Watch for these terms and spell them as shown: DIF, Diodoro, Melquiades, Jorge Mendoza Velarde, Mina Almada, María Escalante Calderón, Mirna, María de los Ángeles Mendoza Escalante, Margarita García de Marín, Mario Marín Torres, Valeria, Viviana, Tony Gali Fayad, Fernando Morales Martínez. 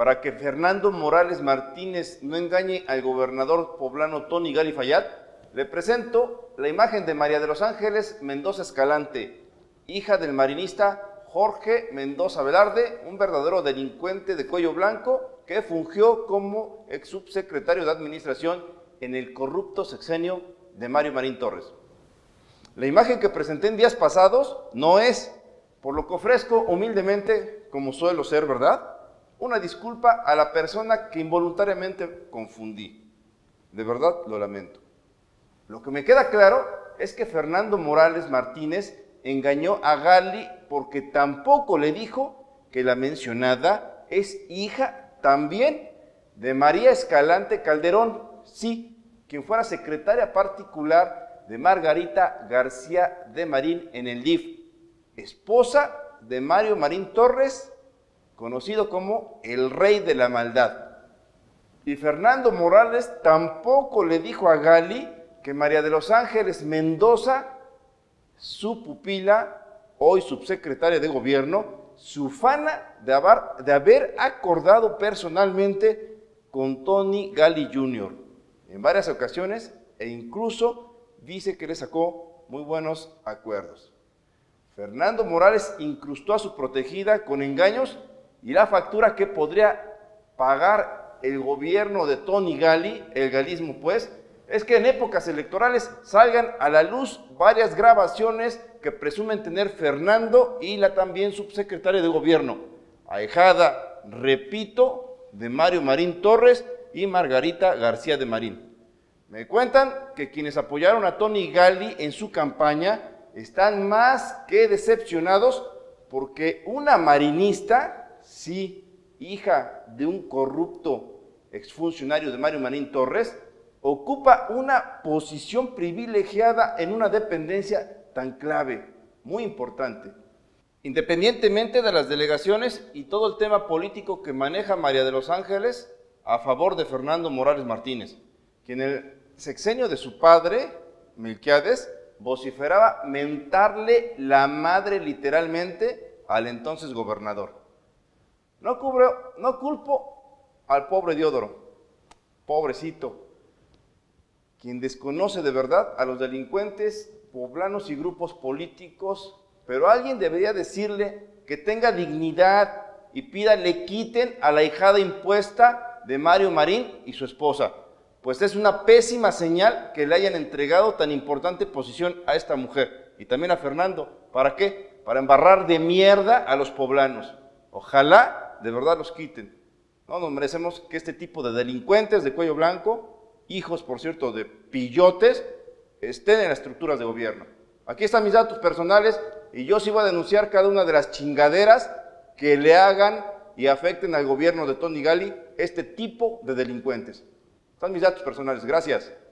para que Fernando Morales Martínez no engañe al gobernador poblano Tony Gali Fayad, le presento la imagen de María de los Ángeles Mendoza Escalante, hija del marinista Jorge Mendoza Velarde, un verdadero delincuente de cuello blanco que fungió como ex subsecretario de Administración en el corrupto sexenio de Mario Marín Torres. La imagen que presenté en días pasados no es, por lo que ofrezco humildemente, como suelo ser, ¿verdad?, una disculpa a la persona que involuntariamente confundí. De verdad lo lamento. Lo que me queda claro es que Fernando Morales Martínez engañó a Gali porque tampoco le dijo que la mencionada es hija también de María Escalante Calderón, sí, quien fuera secretaria particular de Margarita García de Marín en el DIF, esposa de Mario Marín Torres, conocido como el rey de la maldad. Y Fernando Morales tampoco le dijo a Gali que María de los Ángeles Mendoza, su pupila, hoy subsecretaria de gobierno, se ufana de haber acordado personalmente con Tony Gali Jr. en varias ocasiones e incluso dice que le sacó muy buenos acuerdos. Fernando Morales incrustó a su protegida con engaños y la factura que podría pagar el gobierno de Tony Gali, el galismo pues, es que en épocas electorales salgan a la luz varias grabaciones que presumen tener Fernando y la también subsecretaria de gobierno, ahijada, repito, de Mario Marín Torres y Margarita García de Marín. Me cuentan que quienes apoyaron a Tony Gali en su campaña están más que decepcionados porque una marinista, sí, hija de un corrupto exfuncionario de Mario Marín Torres, ocupa una posición privilegiada en una dependencia tan clave, muy importante. Independientemente de las delegaciones y todo el tema político que maneja María de los Ángeles a favor de Fernando Morales Martínez, quien en el sexenio de su padre, Melquiades, vociferaba mentarle la madre literalmente al entonces gobernador. No culpo al pobre Diodoro, pobrecito, quien desconoce de verdad a los delincuentes poblanos y grupos políticos, pero alguien debería decirle que tenga dignidad y pida le quiten a la ahijada impuesta de Mario Marín y su esposa, pues es una pésima señal que le hayan entregado tan importante posición a esta mujer y también a Fernando. ¿Para qué? Para embarrar de mierda a los poblanos. Ojalá de verdad los quiten. No nos merecemos que este tipo de delincuentes de cuello blanco, hijos por cierto de pillotes, estén en las estructuras de gobierno. Aquí están mis datos personales y yo sí voy a denunciar cada una de las chingaderas que le hagan y afecten al gobierno de Tony Gali este tipo de delincuentes. Están mis datos personales. Gracias.